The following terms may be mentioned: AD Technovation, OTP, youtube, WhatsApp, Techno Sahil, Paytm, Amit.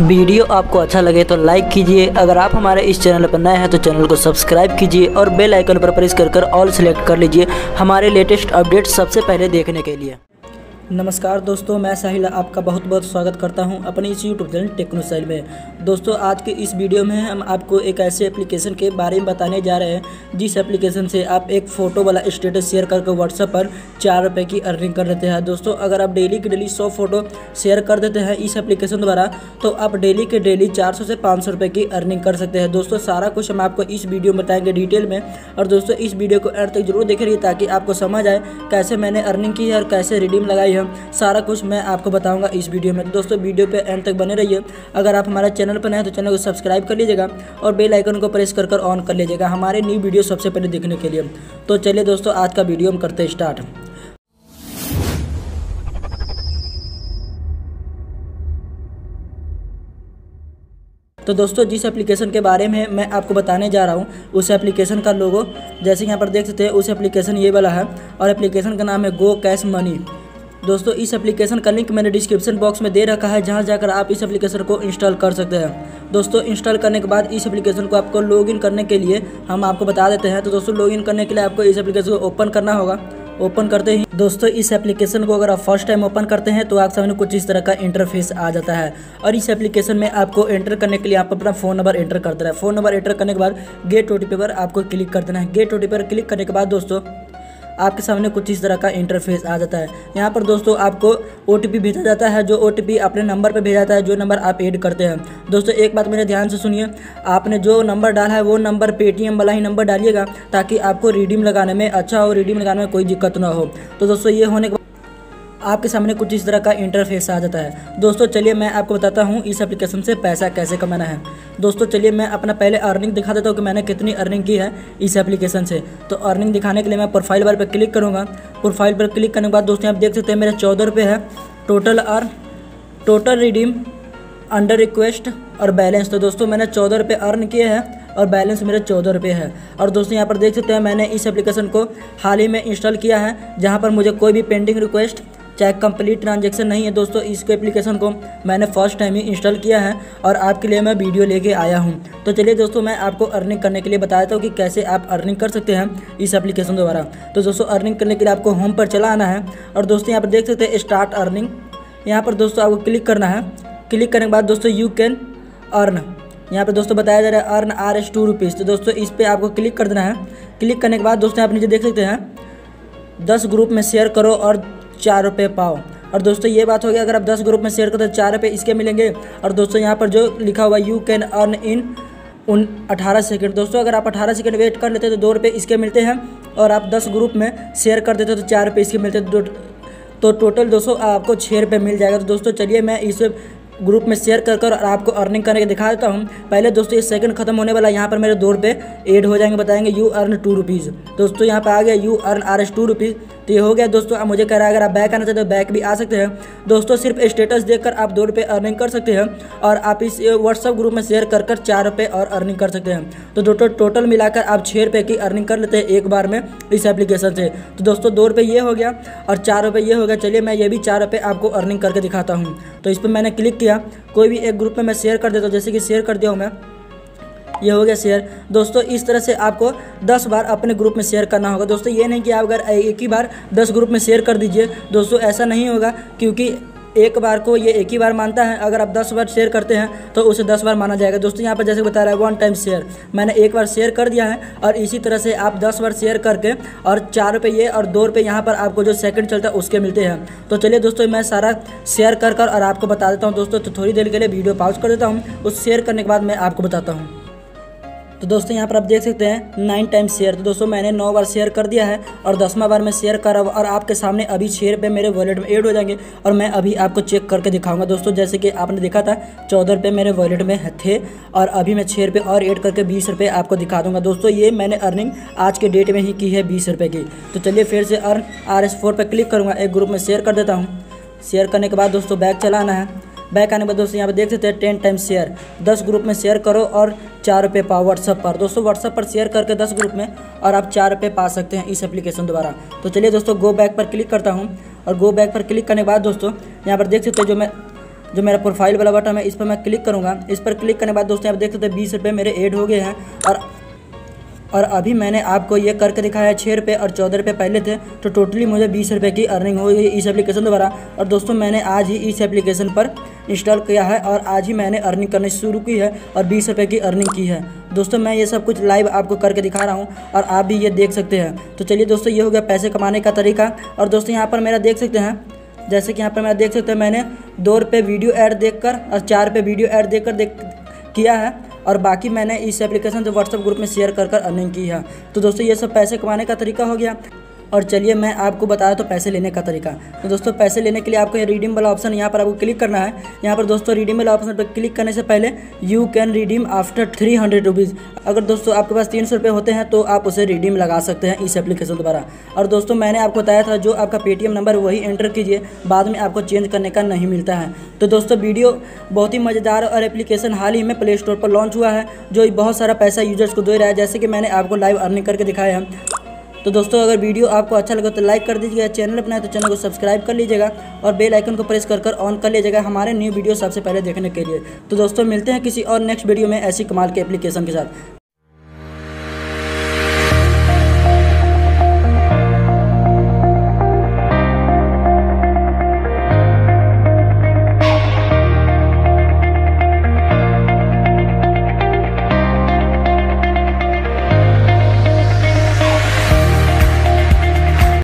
Video आपको अच्छा लगे तो लाइक कीजिए। अगर आप हमारे इस चैनल पर नए हैं तो चैनल को सब्सक्राइब कीजिए और बेल आइकन पर प्रेस कर ऑल सेलेक्ट कर लीजिए हमारे लेटेस्ट अपडेट सबसे पहले देखने के लिए। नमस्कार दोस्तों, मैं साहिल आपका बहुत बहुत स्वागत करता हूं अपने इस यूट्यूब चैनल टेक्नो साहिल में। दोस्तों आज के इस वीडियो में हम आपको एक ऐसे एप्लीकेशन के बारे में बताने जा रहे हैं जिस एप्लीकेशन से आप एक फ़ोटो वाला स्टेटस शेयर करके व्हाट्सएप पर 4 रुपये की अर्निंग कर देते हैं। दोस्तों अगर आप डेली की डेली 100 फ़ोटो शेयर कर देते हैं इस एप्लीकेशन द्वारा तो आप डेली के डेली 400 से 500 रुपये की अर्निंग कर सकते हैं। दोस्तों सारा कुछ हम आपको इस वीडियो में बताएँगे डिटेल में, और दोस्तों इस वीडियो को एंड तक जरूर देख रहिए ताकि आपको समझ आए कैसे मैंने अर्निंग की है और कैसे रिडीम लगाई। सारा कुछ मैं आपको बताऊंगा इस वीडियो में। दोस्तों वीडियो पे एंड तक बने रहिए। अगर आप हमारे चैनल पर नए हैं तो चैनल को सब्सक्राइब कर लीजिएगा और बेल आइकन को प्रेस कर ऑन कर लीजिएगा हमारे न्यू वीडियो सबसे पहले देखने के लिए। तो चलिए दोस्तों आज का वीडियो हम करते हैं स्टार्ट। तो दोस्तों जिस एप्लीकेशन के बारे में मैं आपको बताने जा रहा हूँ उस एप्लीकेशन का लोगो जैसे यहाँ पर देख सकते हैं, उस एप्लीकेशन ये वाला है और एप्लीकेशन का नाम है गो कैश मनी। दोस्तों इस एप्लीकेशन का लिंक मैंने डिस्क्रिप्शन बॉक्स में दे रखा है जहां जाकर आप इस एप्लीकेशन को इंस्टॉल कर सकते हैं। दोस्तों इंस्टॉल करने के बाद इस एप्लीकेशन को आपको लॉगिन करने के लिए हम आपको बता देते हैं। तो दोस्तों लॉगिन करने के लिए आपको इस एप्लीकेशन को ओपन करना होगा। ओपन करते ही दोस्तों इस एप्लीकेशन को अगर आप फर्स्ट टाइम ओपन करते हैं तो आपके सामने कुछ इस तरह का इंटरफेस आ जाता है, और इस एप्लीकेशन में आपको एंटर करने के लिए आप अपना फ़ोन नंबर एंटर कर देना है। फ़ोन नंबर एंटर करने के बाद गेट OTP पर आपको क्लिक कर देना है। गेट OTP पर क्लिक करने के बाद दोस्तों आपके सामने कुछ इस तरह का इंटरफेस आ जाता है। यहाँ पर दोस्तों आपको OTP भेजा जाता है, जो OTP अपने नंबर पर भेजा जाता है जो नंबर आप ऐड करते हैं। दोस्तों एक बात मेरे ध्यान से सुनिए, आपने जो नंबर डाला है वो नंबर Paytm वाला ही नंबर डालिएगा ताकि आपको रिडीम लगाने में अच्छा हो, रिडीम लगाने में कोई दिक्कत ना हो। तो दोस्तों ये होने के बाद आपके सामने कुछ इस तरह का इंटरफेस आ जाता है। दोस्तों चलिए मैं आपको बताता हूँ इस एप्लीकेशन से पैसा कैसे कमाना है। दोस्तों चलिए मैं अपना पहले अर्निंग दिखा देता हूँ कि मैंने कितनी अर्निंग की है इस एप्लीकेशन से। तो अर्निंग दिखाने के लिए मैं प्रोफाइल बार पर क्लिक करूँगा। प्रोफाइल पर क्लिक करने के बाद दोस्तों आप देख सकते हैं मेरा 14 रुपये है total earn, total redeem, under request और बैलेंस। तो दोस्तों मैंने 14 रुपये अर्न किए हैं और बैलेंस मेरा 14 रुपये है। और दोस्तों यहाँ पर देख सकते हैं मैंने इस एप्लीकेशन को हाल ही में इंस्टॉल किया है, जहाँ पर मुझे कोई भी पेंडिंग रिक्वेस्ट चाहे कंप्लीट ट्रांजैक्शन नहीं है। दोस्तों इसको एप्लीकेशन को मैंने फर्स्ट टाइम ही इंस्टॉल किया है और आपके लिए मैं वीडियो लेके आया हूं। तो चलिए दोस्तों मैं आपको अर्निंग करने के लिए बता देता हूं कि कैसे आप अर्निंग कर सकते हैं इस एप्लीकेशन द्वारा। तो दोस्तों अर्निंग करने के लिए आपको होम पर चला आना है और दोस्तों यहाँ पर देख सकते हैं स्टार्ट अर्निंग, यहाँ पर दोस्तों आपको क्लिक करना है। क्लिक करने के बाद दोस्तों यू कैन अर्न, यहाँ पर दोस्तों बताया जा रहा है अर्न ₹2। तो दोस्तों इस पर आपको क्लिक कर देना है। क्लिक करने के बाद दोस्तों आप नीचे देख सकते हैं 10 ग्रुप में शेयर करो और 4 रुपये पाओ। और दोस्तों ये बात होगी अगर आप 10 ग्रुप में शेयर करते हैं 4 रुपये इसके मिलेंगे। और दोस्तों यहाँ पर जो लिखा हुआ you can earn in 18 second, दोस्तों अगर आप 18 सेकेंड वेट कर लेते हैं तो 2 रुपये इसके मिलते हैं, और आप 10 ग्रुप में शेयर कर देते हैं तो 4 रुपये इसके मिलते हैं। तो टोटल दोस्तों आपको 6 रुपये मिल जाएगा। तो दोस्तों चलिए मैं इस ग्रुप में शेयर कर और आपको अर्निंग करने के दिखा देता हूँ। पहले दोस्तों ये सेकंड खत्म होने वाला, यहाँ पर मेरे 2 रुपये ऐड हो जाएंगे, बताएंगे यू अर्न ₹2। दोस्तों यहाँ पर आ गया यू अर्न ₹2। तो ये हो गया दोस्तों। अब मुझे कह रहा है अगर आप बैक आना चाहते हो बैक भी आ सकते हैं। दोस्तों सिर्फ स्टेटस देखकर आप 2 रुपये अर्निंग कर सकते हैं, और आप इस व्हाट्सअप ग्रुप में शेयर कर 4 रुपये और अर्निंग कर सकते हैं। तो दोस्तों टोटल मिलाकर आप 6 रुपये की अर्निंग कर लेते हैं एक बार में इस एप्लीकेशन से। तो दोस्तों 2 रुपये ये हो गया और 4 रुपये ये हो गया। चलिए मैं ये भी 4 रुपये आपको अर्निंग करके दिखाता हूँ। तो इस पर मैंने क्लिक किया, कोई भी एक ग्रुप में मैं शेयर कर देता हूँ, जैसे कि शेयर कर दिया हूँ मैं, ये हो गया शेयर। दोस्तों इस तरह से आपको 10 बार अपने ग्रुप में शेयर करना होगा। दोस्तों ये नहीं कि आप अगर एक ही बार 10 ग्रुप में शेयर कर दीजिए, दोस्तों ऐसा नहीं होगा क्योंकि एक बार को ये एक ही बार मानता है। अगर आप 10 बार शेयर करते हैं तो उसे 10 बार माना जाएगा। दोस्तों यहाँ पर जैसे बता रहा है 1 टाइम शेयर, मैंने एक बार शेयर कर दिया है। और इसी तरह से आप 10 बार शेयर करके और 4 रुपये ये और 2 रुपये यहाँ पर आपको जो सेकंड चलता है उसके मिलते हैं। तो चलिए दोस्तों मैं सारा शेयर कर और आपको बता देता हूँ। दोस्तों तो थोड़ी देर के लिए वीडियो पॉज कर देता हूँ, उस शेयर करने के बाद मैं आपको बताता हूँ। तो दोस्तों यहाँ पर आप देख सकते हैं 9 टाइम शेयर। तो दोस्तों मैंने 9 बार शेयर कर दिया है और 10वां बार मैं शेयर कर रहा हूँ, और आपके सामने अभी 6 रुपये मेरे वॉलेट में ऐड हो जाएंगे और मैं अभी आपको चेक करके दिखाऊंगा। दोस्तों जैसे कि आपने देखा था 14 रुपये मेरे वॉलेट में थे, और अभी मैं 6 रुपये और ऐड करके 20 रुपये आपको दिखा दूँगा। दोस्तों ये मैंने अर्निंग आज के डेट में ही की है 20 रुपये की। तो चलिए फिर से अर्न RS4 पर क्लिक करूँगा, एक ग्रुप में शेयर कर देता हूँ। शेयर करने के बाद दोस्तों बैक चलाना है। बैक आने के बाद दोस्तों यहाँ पर देख सकते हैं 10 टाइम शेयर, 10 ग्रुप में शेयर करो और 4 रुपये पाओ व्हाट्सअप पर। दोस्तों व्हाट्सअप पर शेयर करके 10 ग्रुप में और आप 4 रुपये पा सकते हैं इस एप्लीकेशन द्वारा। तो चलिए दोस्तों गो बैक पर क्लिक करता हूँ, और गो बैक पर क्लिक करने के बाद दोस्तों यहाँ पर देख सकते हो जो मैं जो मेरा प्रोफाइल वाला बटन है इस पर मैं क्लिक करूँगा। इस पर क्लिक करने के बाद दोस्तों आप देख सकते हैं 20 रुपये मेरे ऐड हो गए हैं। और अभी मैंने आपको ये करके दिखाया है 6 रुपये और 14 रुपये पहले थे, तो टोटली मुझे 20 रुपये की अर्निंग हो गई इस एप्लीकेशन द्वारा। और दोस्तों मैंने आज ही इस एप्लीकेशन पर इंस्टॉल किया है और आज ही मैंने अर्निंग करनी शुरू की है और 20 रुपये की अर्निंग की है। दोस्तों मैं ये सब कुछ लाइव आपको करके दिखा रहा हूँ और आप भी ये देख सकते हैं। तो चलिए दोस्तों ये हो गया पैसे कमाने का तरीका। और दोस्तों यहाँ पर मेरा देख सकते हैं, जैसे कि यहाँ पर मैं देख सकते हैं मैंने 2 रुपये वीडियो ऐड देखकर और 4 रुपये वीडियो ऐड देखकर किया है और बाकी मैंने इस एप्लीकेशन से व्हाट्सएप ग्रुप में शेयर कर अर्निंग की है। तो दोस्तों ये सब पैसे कमाने का तरीका हो गया। और चलिए मैं आपको बता रहा हूँ तो पैसे लेने का तरीका। तो दोस्तों पैसे लेने के लिए आपको ये रिडीम वाला ऑप्शन यहाँ पर आपको क्लिक करना है। यहाँ पर दोस्तों रिडीम वाला ऑप्शन पर क्लिक करने से पहले you can redeem after 300 rupees, अगर दोस्तों आपके पास 300 रुपये होते हैं तो आप उसे रिडीम लगा सकते हैं इस एप्लीकेशन द्वारा। और दोस्तों मैंने आपको बताया था जो आपका पेटीएम नंबर वही एंटर कीजिए, बाद में आपको चेंज करने का नहीं मिलता है। तो दोस्तों वीडियो बहुत ही मज़ेदार और एप्लीकेशन हाल ही में प्ले स्टोर पर लॉन्च हुआ है जो बहुत सारा पैसा यूजर्स को दे रहा है, जैसे कि मैंने आपको लाइव अर्निंग करके दिखाया है। तो दोस्तों अगर वीडियो आपको अच्छा लगे तो लाइक कर दीजिएगा, चैनल अपना है तो चैनल को सब्सक्राइब कर लीजिएगा और बेल आइकन को प्रेस कर ऑन कर लीजिएगा हमारे न्यू वीडियो सबसे पहले देखने के लिए। तो दोस्तों मिलते हैं किसी और नेक्स्ट वीडियो में ऐसी कमाल के एप्लीकेशन के साथ।